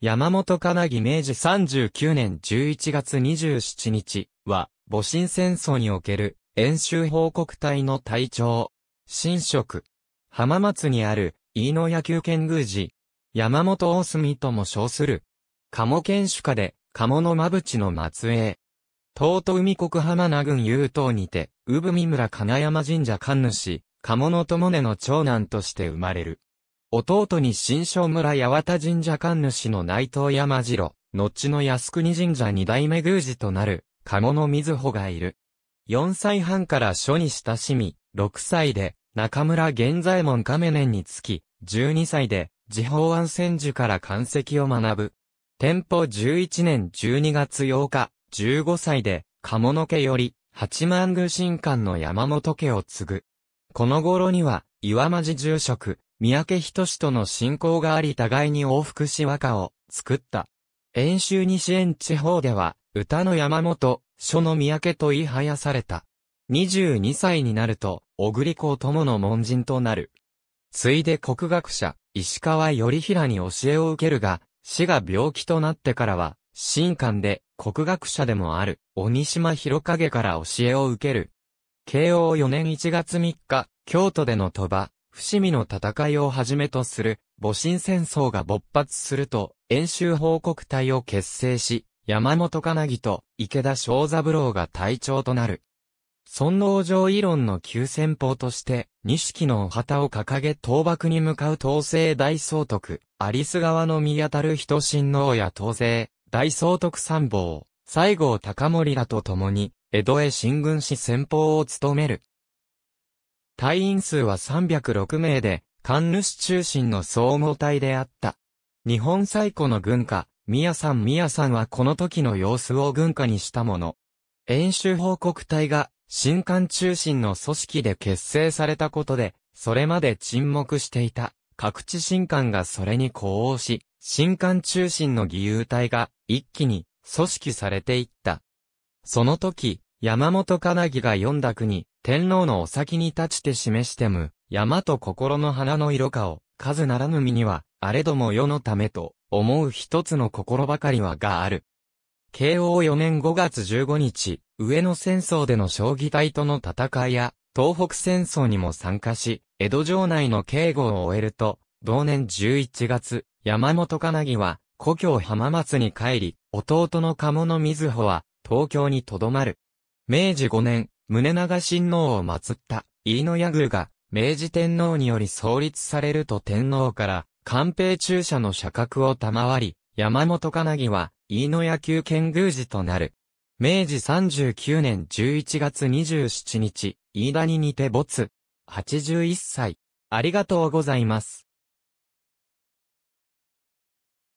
山本かなぎ明治39年11月27日は、戊辰戦争における演習報告隊の隊長。神職。浜松にある飯野野球見宮寺。山本大隅とも称する。鴨県主家で、鴨の真淵の末裔。遠戸海国浜名郡有東にて、産見村金山神社神主、鴨の友根の長男として生まれる。弟に新庄村八幡神社神主の内藤山次郎、後の靖国神社二代目宮司となる、鴨の瑞穂がいる。4歳半から書に親しみ、6歳で中村源左衛門亀年につき、12歳で慈法庵専修から漢籍を学ぶ。天保11年12月8日、15歳で、鴨の家より、八幡宮神官の山本家を継ぐ。この頃には、岩間寺住職、三宅仁との親交があり互いに往復し和歌を作った。遠州西遠地方では、歌の山本、書の三宅と言いはやされた。22歳になると、小栗公友の門人となる。ついで国学者、石川頼平に教えを受けるが、死が病気となってからは、神官で国学者でもある、鬼島広影から教えを受ける。慶応4年1月3日、京都での鳥羽、伏見の戦いをはじめとする、戊辰戦争が勃発すると、演習報告隊を結成し、山本かなぎと池田正三郎が隊長となる。尊王攘夷論の急先鋒として、錦のお旗を掲げ討幕に向かう東征大総督、有栖川宮樽仁親王や東征、大総督参謀、西郷隆盛らと共に、江戸へ進軍し先鋒を務める。隊員数は306名で、神主中心の総合体であった。日本最古の軍歌、宮さんはこの時の様子を軍歌にしたもの。演習報告隊が、神官中心の組織で結成されたことで、それまで沈黙していた各地神官がそれに呼応し、神官中心の義勇隊が一気に組織されていった。その時、山本かなぎが詠んだ句に、天皇のお先に立ちて示してむ、山と心の花の色かを、数ならぬ身には、あれども世のためと、思う一つの心ばかりはがある。慶応4年5月15日、上野戦争での彰義隊との戦いや、東北戦争にも参加し、江戸城内の警護を終えると、同年11月、山本かなぎは、故郷浜松に帰り、弟の鴨の瑞穂は、東京に留まる。明治5年、宗長親王を祀った、飯野屋宮が、明治天皇により創立されると天皇から、官兵中射の社格を賜り、山本かなぎは、飯野野球見宮寺となる。明治39年11月27日、飯田にて没。81歳。ありがとうございます。